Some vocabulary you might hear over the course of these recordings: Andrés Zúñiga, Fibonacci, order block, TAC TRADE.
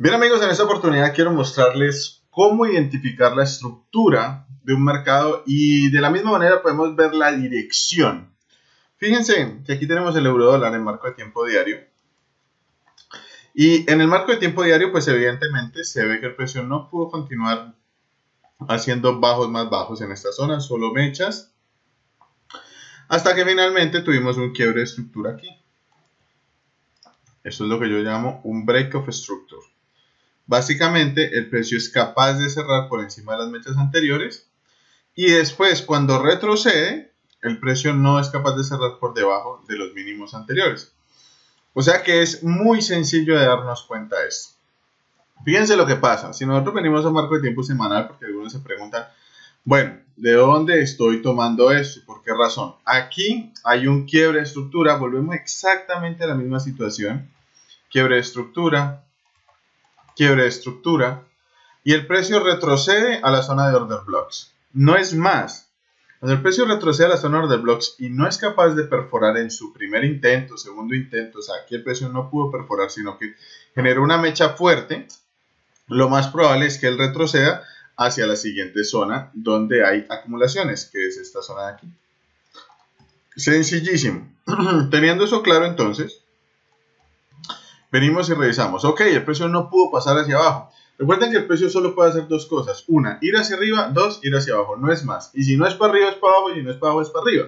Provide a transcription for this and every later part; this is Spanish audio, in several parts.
Bien amigos, en esta oportunidad quiero mostrarles cómo identificar la estructura de un mercado y de la misma manera podemos ver la dirección. Fíjense que aquí tenemos el eurodólar en marco de tiempo diario. Y en el marco de tiempo diario, pues evidentemente se ve que el precio no pudo continuar haciendo bajos más bajos en esta zona, solo mechas. Hasta que finalmente tuvimos un quiebre de estructura aquí. Esto es lo que yo llamo un break of structure. Básicamente el precio es capaz de cerrar por encima de las mechas anteriores. Y después cuando retrocede, el precio no es capaz de cerrar por debajo de los mínimos anteriores. O sea que es muy sencillo de darnos cuenta de esto. Fíjense lo que pasa. Si nosotros venimos a un marco de tiempo semanal, porque algunos se preguntan, bueno, ¿de dónde estoy tomando esto? ¿Por qué razón? Aquí hay un quiebre de estructura. Volvemos exactamente a la misma situación. Quiebre de estructura. Quiebre de estructura. Y el precio retrocede a la zona de order blocks. No es más. Cuando el precio retrocede a la zona de order blocks y no es capaz de perforar en su primer intento, segundo intento, o sea, aquí el precio no pudo perforar, sino que generó una mecha fuerte, lo más probable es que él retroceda hacia la siguiente zona donde hay acumulaciones, que es esta zona de aquí. Sencillísimo. Teniendo eso claro, entonces venimos y revisamos. Ok, el precio no pudo pasar hacia abajo. Recuerden que el precio solo puede hacer dos cosas: una, ir hacia arriba; dos, ir hacia abajo. No es más. Y si no es para arriba, es para abajo. Y si no es para abajo, es para arriba.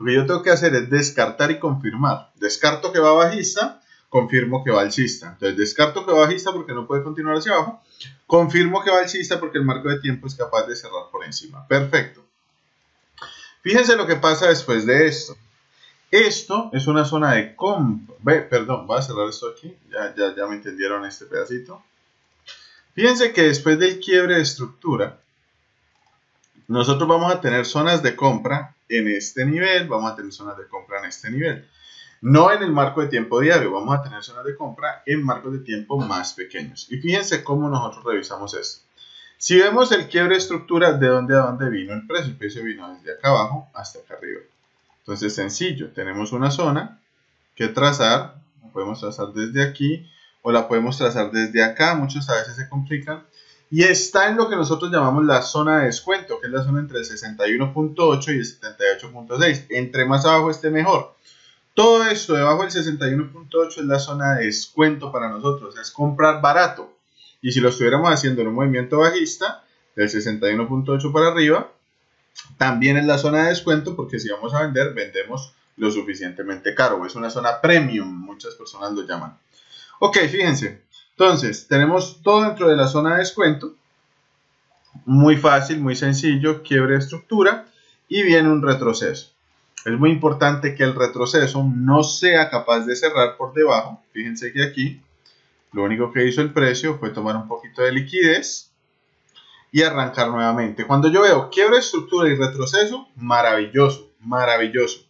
Lo que yo tengo que hacer es descartar y confirmar. Descarto que va bajista, confirmo que va alcista. Entonces descarto que va bajista porque no puede continuar hacia abajo. Confirmo que va alcista porque el marco de tiempo es capaz de cerrar por encima. Perfecto. Fíjense lo que pasa después de esto. Esto es una zona de compra. Perdón, voy a cerrar esto aquí. Ya me entendieron este pedacito. Fíjense que después del quiebre de estructura, nosotros vamos a tener zonas de compra en este nivel. Vamos a tener zonas de compra en este nivel. No en el marco de tiempo diario, vamos a tener zonas de compra en marcos de tiempo más pequeños. Y fíjense cómo nosotros revisamos esto. Si vemos el quiebre de estructura, ¿de dónde a dónde vino el precio? El precio vino desde acá abajo hasta acá arriba. Entonces, sencillo, tenemos una zona que trazar. La podemos trazar desde aquí o la podemos trazar desde acá. Muchas veces se complican. Y está en lo que nosotros llamamos la zona de descuento, que es la zona entre el 61.8 y el 78.6. Entre más abajo esté mejor. Todo esto debajo del 61.8 es la zona de descuento para nosotros, es comprar barato. Y si lo estuviéramos haciendo en un movimiento bajista, del 61.8 para arriba, también es la zona de descuento porque si vamos a vender, vendemos lo suficientemente caro. Es una zona premium, muchas personas lo llaman. Ok, fíjense. Entonces, tenemos todo dentro de la zona de descuento. Muy fácil, muy sencillo, quiebre de estructura y viene un retroceso. Es muy importante que el retroceso no sea capaz de cerrar por debajo. Fíjense que aquí lo único que hizo el precio fue tomar un poquito de liquidez y arrancar nuevamente. Cuando yo veo quiebre de estructura y retroceso, maravilloso, maravilloso.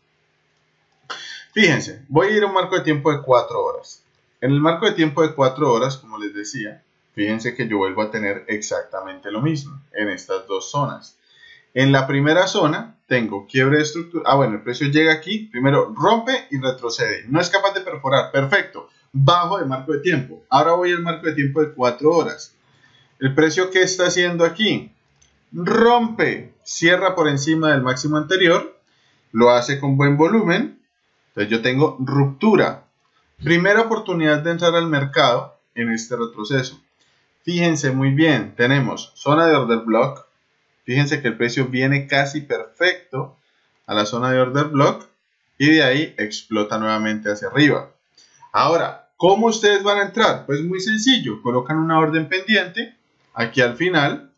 Fíjense, voy a ir a un marco de tiempo de 4 horas. En el marco de tiempo de 4 horas, como les decía, fíjense que yo vuelvo a tener exactamente lo mismo en estas dos zonas. En la primera zona tengo quiebre de estructura. Ah, bueno, el precio llega aquí. Primero rompe y retrocede. No es capaz de perforar. Perfecto. Bajo de marco de tiempo. Ahora voy al marco de tiempo de 4 horas. ¿El precio qué está haciendo aquí? Rompe. Cierra por encima del máximo anterior. Lo hace con buen volumen. Entonces yo tengo ruptura. Primera oportunidad de entrar al mercado en este retroceso. Fíjense muy bien. Tenemos zona de order block. Fíjense que el precio viene casi perfecto a la zona de order block y de ahí explota nuevamente hacia arriba. Ahora, ¿cómo ustedes van a entrar? Pues muy sencillo, colocan una orden pendiente aquí al final,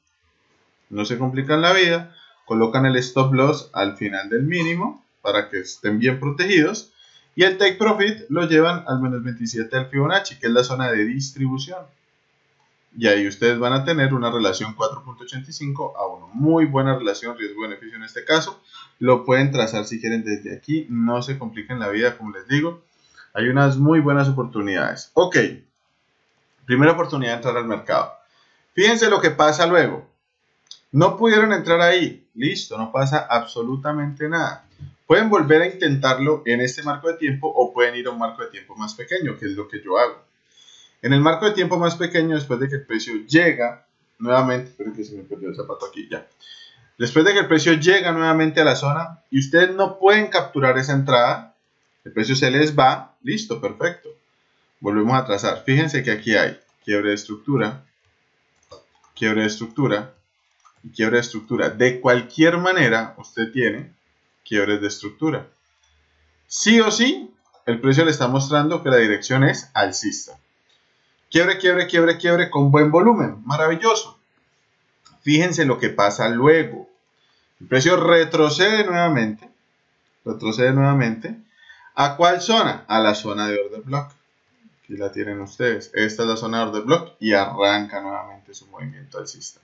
no se complican la vida, colocan el stop loss al final del mínimo para que estén bien protegidos y el take profit lo llevan al menos 27 del Fibonacci, que es la zona de distribución. Y ahí ustedes van a tener una relación 4.85 a 1. Muy buena relación riesgo-beneficio en este caso. Lo pueden trazar si quieren desde aquí. No se compliquen la vida, como les digo. Hay unas muy buenas oportunidades. Ok. Primera oportunidad de entrar al mercado. Fíjense lo que pasa luego. No pudieron entrar ahí. Listo, no pasa absolutamente nada. Pueden volver a intentarlo en este marco de tiempo o pueden ir a un marco de tiempo más pequeño, que es lo que yo hago. En el marco de tiempo más pequeño, después de que el precio llega nuevamente, espero que se me perdió el zapato aquí ya, después de que el precio llega nuevamente a la zona y ustedes no pueden capturar esa entrada, el precio se les va, listo, perfecto. Volvemos a trazar, fíjense que aquí hay quiebre de estructura y quiebre de estructura. De cualquier manera usted tiene quiebres de estructura. Sí o sí, el precio le está mostrando que la dirección es alcista. Quiebre, quiebre, quiebre, quiebre con buen volumen. Maravilloso. Fíjense lo que pasa luego. El precio retrocede nuevamente. Retrocede nuevamente. ¿A cuál zona? A la zona de order block. Aquí la tienen ustedes. Esta es la zona de order block y arranca nuevamente su movimiento alcista.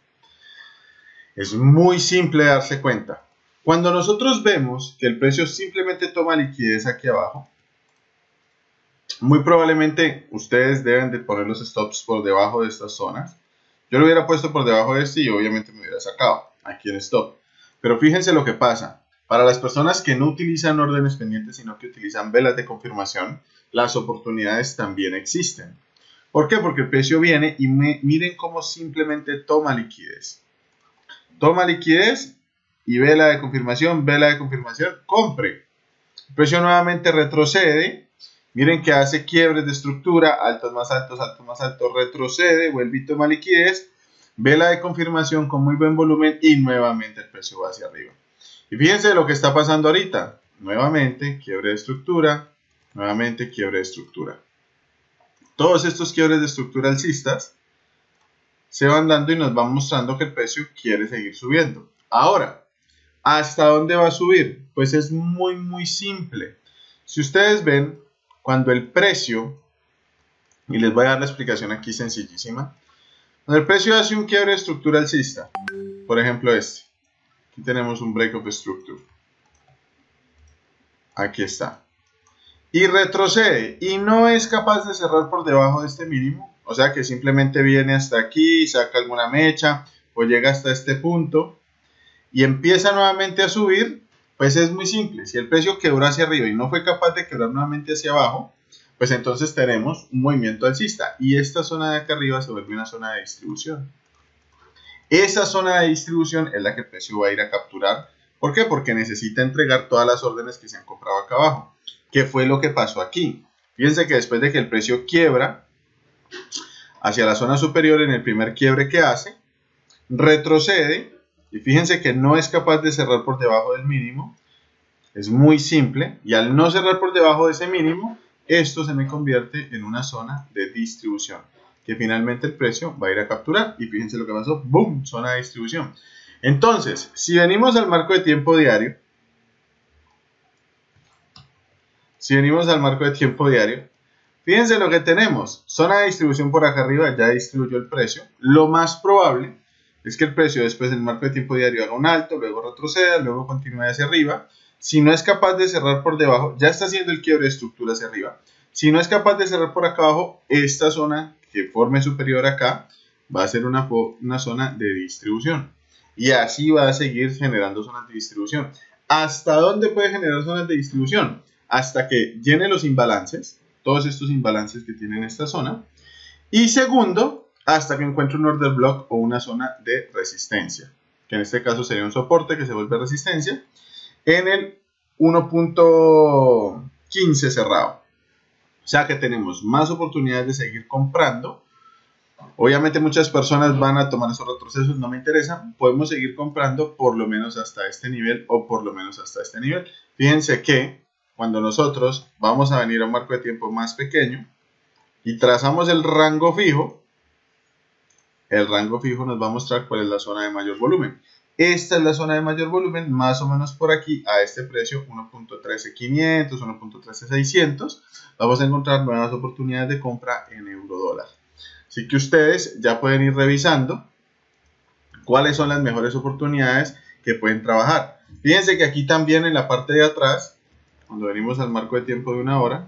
Es muy simple darse cuenta. Cuando nosotros vemos que el precio simplemente toma liquidez aquí abajo, muy probablemente ustedes deben de poner los stops por debajo de estas zonas. Yo lo hubiera puesto por debajo de este y obviamente me hubiera sacado aquí el stop. Pero fíjense lo que pasa. Para las personas que no utilizan órdenes pendientes, sino que utilizan velas de confirmación, las oportunidades también existen. ¿Por qué? Porque el precio viene y miren cómo simplemente toma liquidez. Toma liquidez y vela de confirmación, compre. El precio nuevamente retrocede. Miren que hace quiebres de estructura, altos más altos, altos más altos, retrocede, vuelve y toma liquidez, vela de confirmación con muy buen volumen y nuevamente el precio va hacia arriba. Y fíjense lo que está pasando ahorita. Nuevamente quiebre de estructura, nuevamente quiebre de estructura. Todos estos quiebres de estructura alcistas se van dando y nos van mostrando que el precio quiere seguir subiendo. Ahora, ¿hasta dónde va a subir? Pues es muy, muy simple. Si ustedes ven, cuando el precio, y les voy a dar la explicación aquí sencillísima, cuando el precio hace un quiebre de estructura alcista, por ejemplo este, aquí tenemos un break of structure, aquí está, y retrocede, y no es capaz de cerrar por debajo de este mínimo, o sea que simplemente viene hasta aquí, saca alguna mecha, o llega hasta este punto, y empieza nuevamente a subir. Pues es muy simple, si el precio quebró hacia arriba y no fue capaz de quebrar nuevamente hacia abajo, pues entonces tenemos un movimiento alcista. Y esta zona de acá arriba se vuelve una zona de distribución. Esa zona de distribución es la que el precio va a ir a capturar. ¿Por qué? Porque necesita entregar todas las órdenes que se han comprado acá abajo. ¿Qué fue lo que pasó aquí? Fíjense que después de que el precio quiebra hacia la zona superior, en el primer quiebre que hace, retrocede. Y fíjense que no es capaz de cerrar por debajo del mínimo. Es muy simple. Y al no cerrar por debajo de ese mínimo, esto se me convierte en una zona de distribución, que finalmente el precio va a ir a capturar. Y fíjense lo que pasó. ¡Boom! Zona de distribución. Entonces, si venimos al marco de tiempo diario, fíjense lo que tenemos. Zona de distribución por acá arriba. Ya distribuyó el precio. Lo más probable es que el precio después del marco de tiempo diario haga un alto, luego retroceda, luego continúe hacia arriba. Si no es capaz de cerrar por debajo, ya está haciendo el quiebre de estructura hacia arriba. Si no es capaz de cerrar por acá abajo, esta zona que forme superior acá va a ser una zona de distribución. Y así va a seguir generando zonas de distribución. ¿Hasta dónde puede generar zonas de distribución? Hasta que llene los imbalances, todos estos imbalances que tiene en esta zona. Y segundo, hasta que encuentre un order block o una zona de resistencia, que en este caso sería un soporte que se vuelve resistencia, en el 1.15 cerrado. O sea que tenemos más oportunidades de seguir comprando. Obviamente muchas personas van a tomar esos retrocesos, no me interesan. Podemos seguir comprando por lo menos hasta este nivel o por lo menos hasta este nivel. Fíjense que cuando nosotros vamos a venir a un marco de tiempo más pequeño y trazamos el rango fijo, el rango fijo nos va a mostrar cuál es la zona de mayor volumen. Esta es la zona de mayor volumen, más o menos por aquí, a este precio, 1.13500, 1.13600. Vamos a encontrar nuevas oportunidades de compra en eurodólar. Así que ustedes ya pueden ir revisando cuáles son las mejores oportunidades que pueden trabajar. Fíjense que aquí también en la parte de atrás, cuando venimos al marco de tiempo de una hora,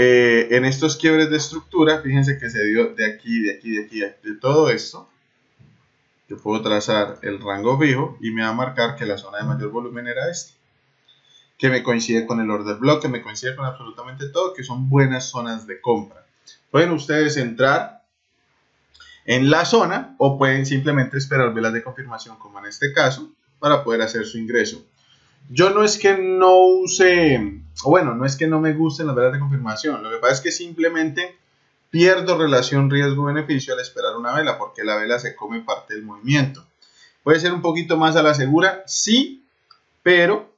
en estos quiebres de estructura, fíjense que se dio de aquí, de aquí, de aquí, de todo esto. Yo puedo trazar el rango fijo y me va a marcar que la zona de mayor volumen era esta. que me coincide con el order block, que me coincide con absolutamente todo, que son buenas zonas de compra. Pueden ustedes entrar en la zona o pueden simplemente esperar velas de confirmación, como en este caso, para poder hacer su ingreso. Yo no es que no use, o bueno, no es que no me gusten las velas de confirmación, lo que pasa es que simplemente pierdo relación riesgo-beneficio al esperar una vela, porque la vela se come parte del movimiento. Puede ser un poquito más a la segura, sí, pero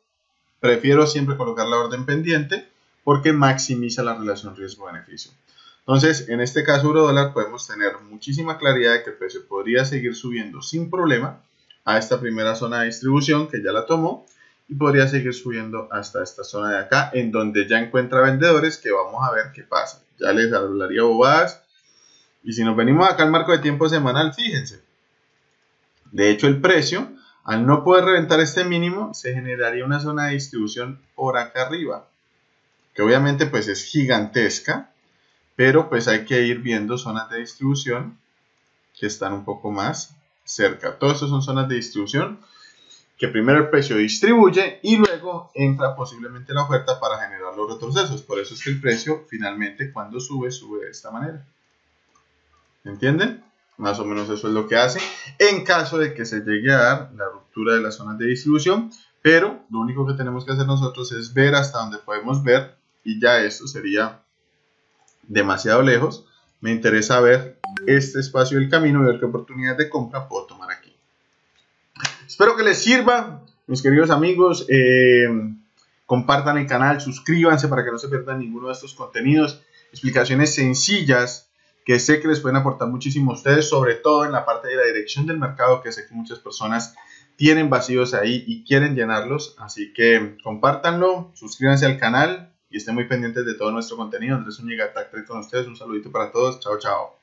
prefiero siempre colocar la orden pendiente porque maximiza la relación riesgo-beneficio. Entonces, en este caso eurodólar podemos tener muchísima claridad de que el precio podría seguir subiendo sin problema a esta primera zona de distribución que ya la tomó, y podría seguir subiendo hasta esta zona de acá, en donde ya encuentra vendedores, que vamos a ver qué pasa. Ya les hablaría bobadas. Y si nos venimos acá al marco de tiempo semanal, fíjense. De hecho, el precio, al no poder reventar este mínimo, se generaría una zona de distribución por acá arriba, que obviamente pues es gigantesca, pero pues hay que ir viendo zonas de distribución que están un poco más cerca. Todas estas son zonas de distribución que primero el precio distribuye y luego entra posiblemente la oferta para generar los retrocesos. Por eso es que el precio finalmente cuando sube, sube de esta manera. ¿Entienden? Más o menos eso es lo que hace en caso de que se llegue a dar la ruptura de las zonas de distribución. Pero lo único que tenemos que hacer nosotros es ver hasta donde podemos ver, y ya esto sería demasiado lejos. Me interesa ver este espacio del camino y ver qué oportunidades de compra puedo tomar aquí. Espero que les sirva, mis queridos amigos. Compartan el canal, suscríbanse para que no se pierdan ninguno de estos contenidos. Explicaciones sencillas que sé que les pueden aportar muchísimo a ustedes, sobre todo en la parte de la dirección del mercado, que sé que muchas personas tienen vacíos ahí y quieren llenarlos. Así que compártanlo, suscríbanse al canal y estén muy pendientes de todo nuestro contenido. Andrés Zúñiga, TAC TRADE con ustedes. Un saludito para todos. Chao, chao.